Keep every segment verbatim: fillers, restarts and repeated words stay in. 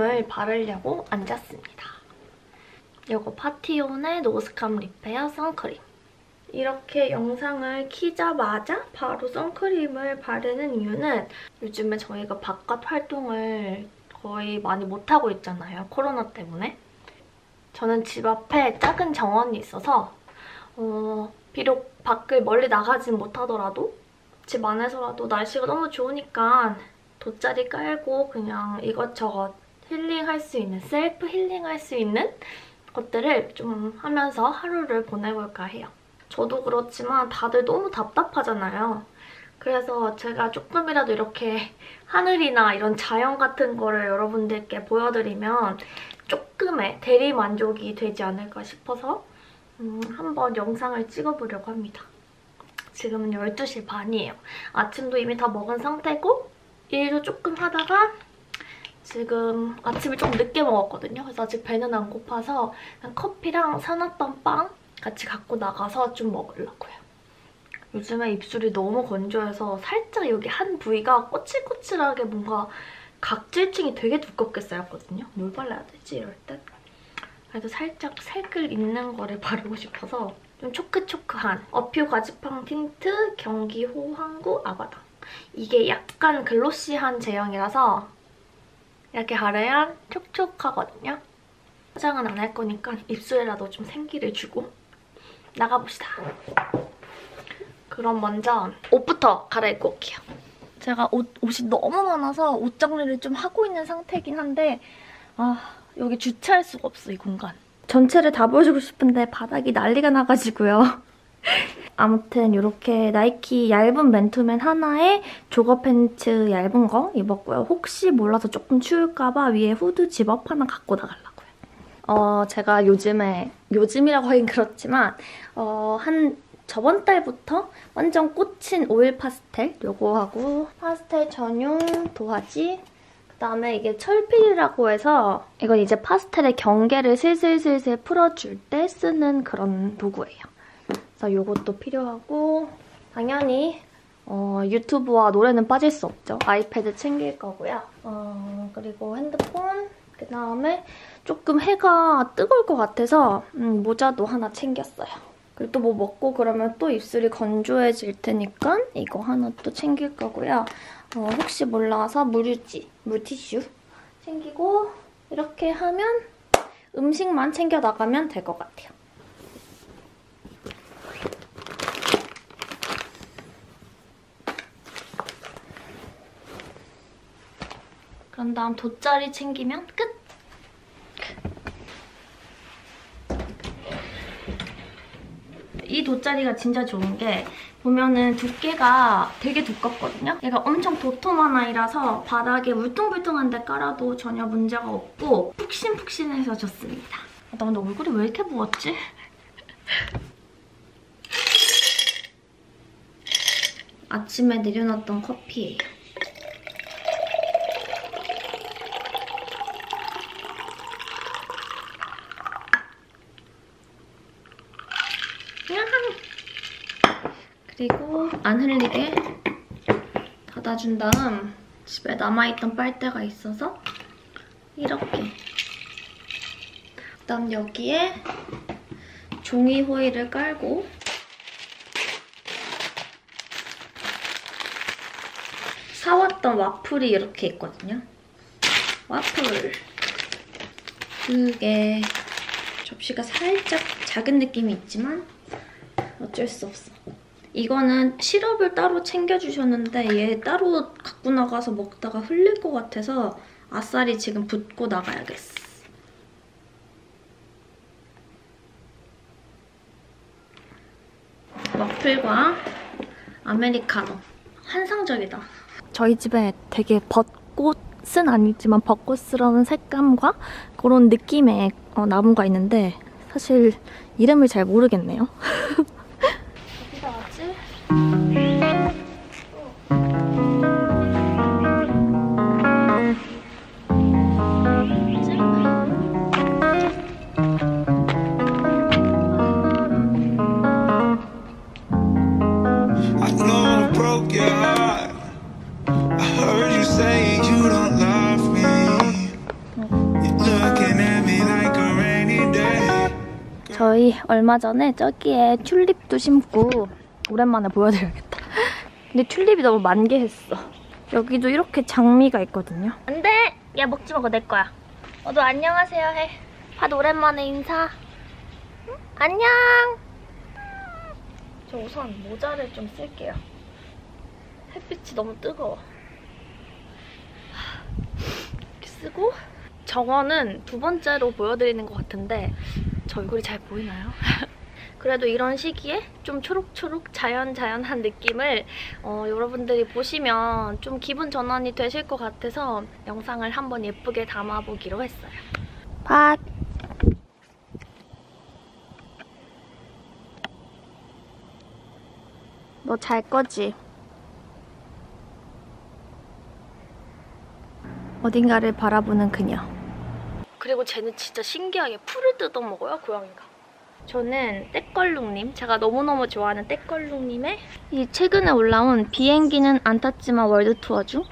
제품을 바르려고 앉았습니다. 요거 파티온의 노스캄 리페어 선크림. 이렇게 영상을 키자마자 바로 선크림을 바르는 이유는 요즘에 저희가 바깥 활동을 거의 많이 못하고 있잖아요. 코로나 때문에. 저는 집 앞에 작은 정원이 있어서 어, 비록 밖을 멀리 나가진 못하더라도 집 안에서라도 날씨가 너무 좋으니까 돗자리 깔고 그냥 이것저것 힐링할 수 있는, 셀프 힐링할 수 있는 것들을 좀 하면서 하루를 보내볼까 해요. 저도 그렇지만 다들 너무 답답하잖아요. 그래서 제가 조금이라도 이렇게 하늘이나 이런 자연 같은 거를 여러분들께 보여드리면 조금의 대리만족이 되지 않을까 싶어서 음, 한번 영상을 찍어보려고 합니다. 지금은 열두 시 반이에요. 아침도 이미 다 먹은 상태고 일도 조금 하다가 지금 아침을 좀 늦게 먹었거든요. 그래서 아직 배는 안 고파서 그냥 커피랑 사놨던 빵 같이 갖고 나가서 좀 먹으려고요. 요즘에 입술이 너무 건조해서 살짝 여기 한 부위가 꼬칠꼬칠하게 뭔가 각질층이 되게 두껍게 쌓였거든요. 뭘 발라야 되지 이럴 때? 그래도 살짝 색을 있는 거를 바르고 싶어서 좀 초크초크한 어퓨 과즙팡 틴트 경기 호황구 아바당. 이게 약간 글로시한 제형이라서 이렇게 바르면 촉촉하거든요. 화장은 안 할 거니까 입술에라도 좀 생기를 주고 나가봅시다. 그럼 먼저 옷부터 갈아입고 올게요. 제가 옷, 옷이 너무 많아서 옷 정리를 좀 하고 있는 상태긴 한데 아, 여기 주차할 수가 없어, 이 공간. 전체를 다 보여주고 싶은데 바닥이 난리가 나가지고요. 아무튼 이렇게 나이키 얇은 맨투맨 하나에 조거 팬츠 얇은 거 입었고요. 혹시 몰라서 조금 추울까 봐 위에 후드 집업 하나 갖고 나가려고요. 어, 제가 요즘에, 요즘이라고 하긴 그렇지만 어, 한 저번 달부터 완전 꽂힌 오일 파스텔 요거하고 파스텔 전용 도화지, 그다음에 이게 철필이라고 해서 이건 이제 파스텔의 경계를 슬슬슬슬 풀어줄 때 쓰는 그런 도구예요. 그래서 요것도 필요하고 당연히 어, 유튜브와 노래는 빠질 수 없죠. 아이패드 챙길 거고요. 어, 그리고 핸드폰, 그다음에 조금 해가 뜨거울 것 같아서 음, 모자도 하나 챙겼어요. 그리고 또 뭐 먹고 그러면 또 입술이 건조해질 테니까 이거 하나 또 챙길 거고요. 어, 혹시 몰라서 물유지, 물티슈 챙기고 이렇게 하면 음식만 챙겨 나가면 될 것 같아요. 그런 다음 돗자리 챙기면 끝! 이 돗자리가 진짜 좋은 게 보면은 두께가 되게 두껍거든요? 얘가 엄청 도톰한 아이라서 바닥에 울퉁불퉁한 데 깔아도 전혀 문제가 없고 푹신푹신해서 좋습니다. 나 근데 얼굴이 왜 이렇게 부었지? 아침에 내려놨던 커피예요. 그리고 안 흘리게 닫아준 다음 집에 남아있던 빨대가 있어서 이렇게, 그다음 여기에 종이 호일을 깔고 사왔던 와플이 이렇게 있거든요. 와플 그게 접시가 살짝 작은 느낌이 있지만 어쩔 수 없어. 이거는 시럽을 따로 챙겨주셨는데 얘 따로 갖고 나가서 먹다가 흘릴 것 같아서 아싸리 지금 붓고 나가야겠어. 와플과 아메리카노. 환상적이다. 저희 집에 되게 벚꽃은 아니지만 벚꽃스러운 색감과 그런 느낌의 어, 나무가 있는데 사실 이름을 잘 모르겠네요. 저희 얼마 전에 저기에 튤립도 심고 오랜만에 보여드려야겠다. 근데 튤립이 너무 만개했어. 여기도 이렇게 장미가 있거든요. 안 돼! 야, 먹지 먹어. 내 거야. 어, 너 안녕하세요 해. 봐도 오랜만에 인사. 응? 안녕! 저 우선 모자를 좀 쓸게요. 햇빛이 너무 뜨거워. 이렇게 쓰고 저거는 두 번째로 보여드리는 것 같은데 저 얼굴이 잘 보이나요? 그래도 이런 시기에 좀 초록초록 자연자연한 느낌을 어, 여러분들이 보시면 좀 기분 전환이 되실 것 같아서 영상을 한번 예쁘게 담아보기로 했어요. 팟! 너 잘 거지? 어딘가를 바라보는 그녀. 그리고 쟤는 진짜 신기하게 풀을 뜯어먹어요, 고양이가. 저는 떼껄룩님, 제가 너무너무 좋아하는 떼껄룩님의 이 최근에 올라온 비행기는 안 탔지만 월드투어주?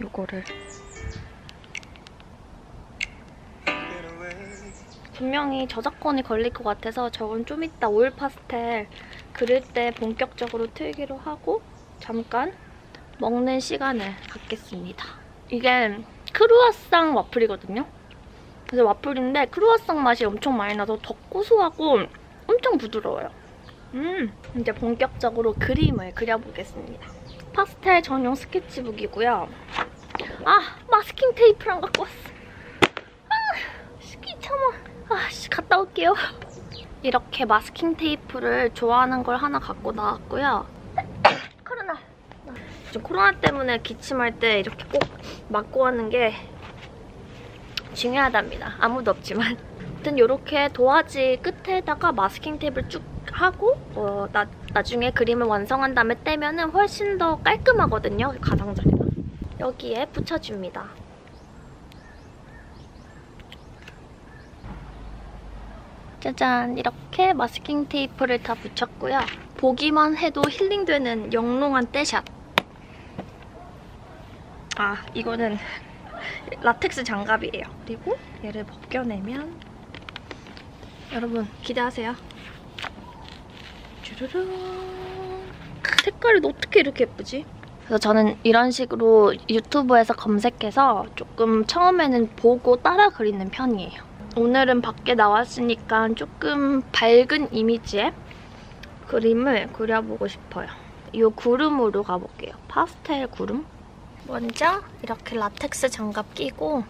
요거를 분명히 저작권이 걸릴 것 같아서 저건 좀 이따 올 파스텔 그릴 때 본격적으로 틀기로 하고 잠깐 먹는 시간을 갖겠습니다. 이게 크루아상 와플이거든요. 그래서 와플인데 크루아상 맛이 엄청 많이 나서 더 고소하고 엄청 부드러워요. 음, 이제 본격적으로 그림을 그려보겠습니다. 파스텔 전용 스케치북이고요. 아! 마스킹 테이프랑 갖고 왔어. 아! 시기 참아. 아씨, 갔다 올게요. 이렇게 마스킹 테이프를 좋아하는 걸 하나 갖고 나왔고요. 코로나. 지금 코로나 때문에 기침할 때 이렇게 꼭 막고 하는 게 중요하답니다. 아무도 없지만. 아무튼 이렇게 도화지 끝에다가 마스킹 테이프를 쭉 하고 어, 나, 나중에 그림을 완성한 다음에 떼면은 훨씬 더 깔끔하거든요. 가장자리가. 여기에 붙여줍니다. 짜잔! 이렇게 마스킹 테이프를 다 붙였고요. 보기만 해도 힐링되는 영롱한 떼샷. 아, 이거는 라텍스 장갑이에요. 그리고 얘를 벗겨내면 여러분 기대하세요. 주르르. 색깔이 어떻게 이렇게 예쁘지? 그래서 저는 이런 식으로 유튜브에서 검색해서 조금 처음에는 보고 따라 그리는 편이에요. 오늘은 밖에 나왔으니까 조금 밝은 이미지의 그림을 그려보고 싶어요. 이 구름으로 가볼게요. 파스텔 구름. 먼저 이렇게 라텍스 장갑 끼고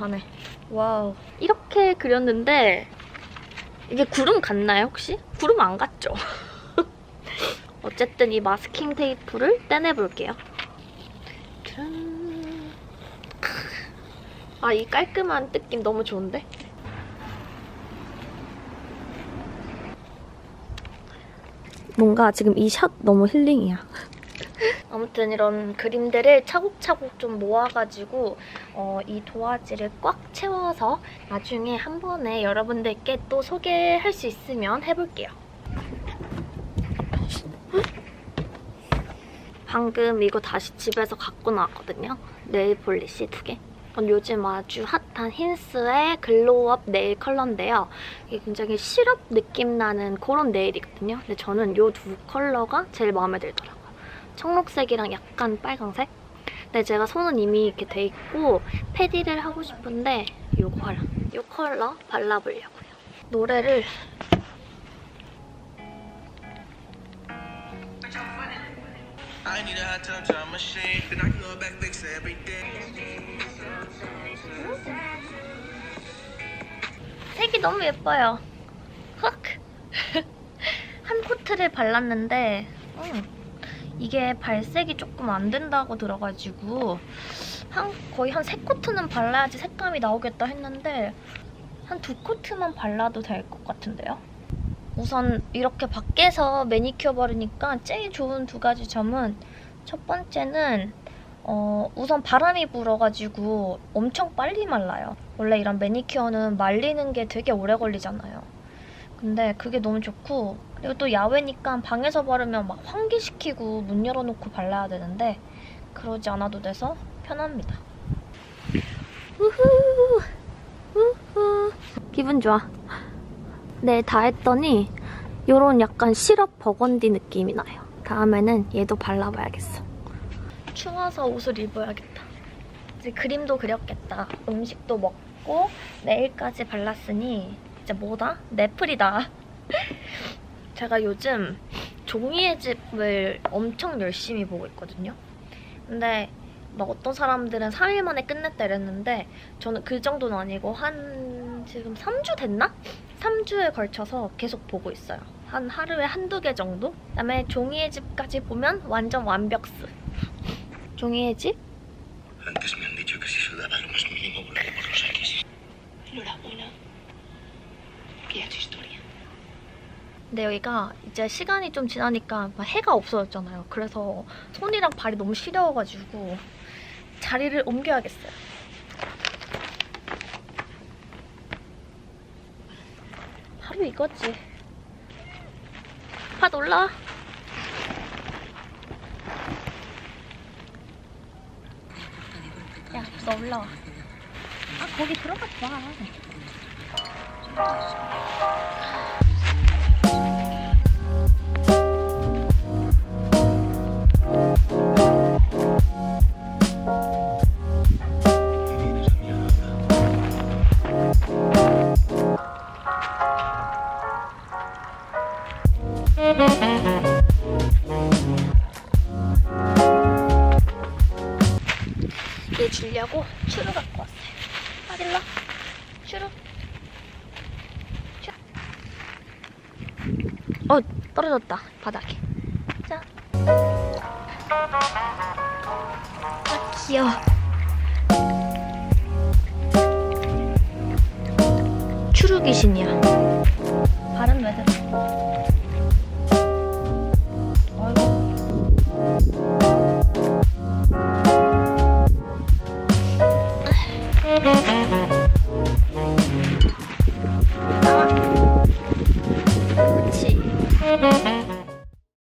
하네. 와우. 이렇게 그렸는데 이게 구름 같나요 혹시? 구름 안 같죠? 어쨌든 이 마스킹 테이프를 떼내볼게요. 짜란. 아, 이 깔끔한 느낌 너무 좋은데? 뭔가 지금 이 샷 너무 힐링이야. 아무튼 이런 그림들을 차곡차곡 좀 모아가지고 어, 이 도화지를 꽉 채워서 나중에 한 번에 여러분들께 또 소개할 수 있으면 해볼게요. 방금 이거 다시 집에서 갖고 나왔거든요. 네일 폴리시 두 개. 요즘 아주 핫한 힌스의 글로우업 네일 컬러인데요. 이게 굉장히 시럽 느낌 나는 그런 네일이거든요. 근데 저는 이 두 컬러가 제일 마음에 들더라고요. 청록색이랑 약간 빨강색? 근데 제가 손은 이미 이렇게 돼 있고 패디를 하고 싶은데 요 컬러, 요 컬러 발라보려고요. 노래를 색이 너무 예뻐요. 한 코트를 발랐는데 음, 이게 발색이 조금 안 된다고 들어가지고 한, 거의 한 세 코트는 발라야지 색감이 나오겠다 했는데 한 두 코트만 발라도 될 것 같은데요? 우선 이렇게 밖에서 매니큐어 바르니까 제일 좋은 두 가지 점은 첫 번째는 어, 우선 바람이 불어가지고 엄청 빨리 말라요. 원래 이런 매니큐어는 말리는 게 되게 오래 걸리잖아요. 근데 그게 너무 좋고 그리고 또 야외니까 방에서 바르면 막 환기시키고 문 열어놓고 발라야 되는데 그러지 않아도 돼서 편합니다. 우후! 우후! 기분 좋아. 네, 다 했더니 요런 약간 시럽 버건디 느낌이 나요. 다음에는 얘도 발라봐야겠어. 추워서 옷을 입어야겠다. 이제 그림도 그렸겠다. 음식도 먹고 내일까지 발랐으니 이제 뭐다? 내풀이다. 제가 요즘 종이의 집을 엄청 열심히 보고 있거든요. 근데 막 어떤 사람들은 삼 일 만에 끝냈다 이랬는데 저는 그 정도는 아니고 한 지금 삼 주 됐나? 삼 주에 걸쳐서 계속 보고 있어요. 한 하루에 한두 개 정도? 그다음에 종이의 집까지 보면 완전 완벽스. 종이의 집? 근데 여기가 이제 시간이 좀 지나니까 해가 없어졌잖아요. 그래서 손이랑 발이 너무 시려워가지고 자리를 옮겨야겠어요. 바로 이거지. 파 놀라. 야, 너 올라와. 아, 거기 들어가지 마. 얘 주려고 추루 갖고 왔어요. 아딜라 추루. 어, 떨어졌다 바닥에. 자, 아 귀여워. 추루 귀신이야.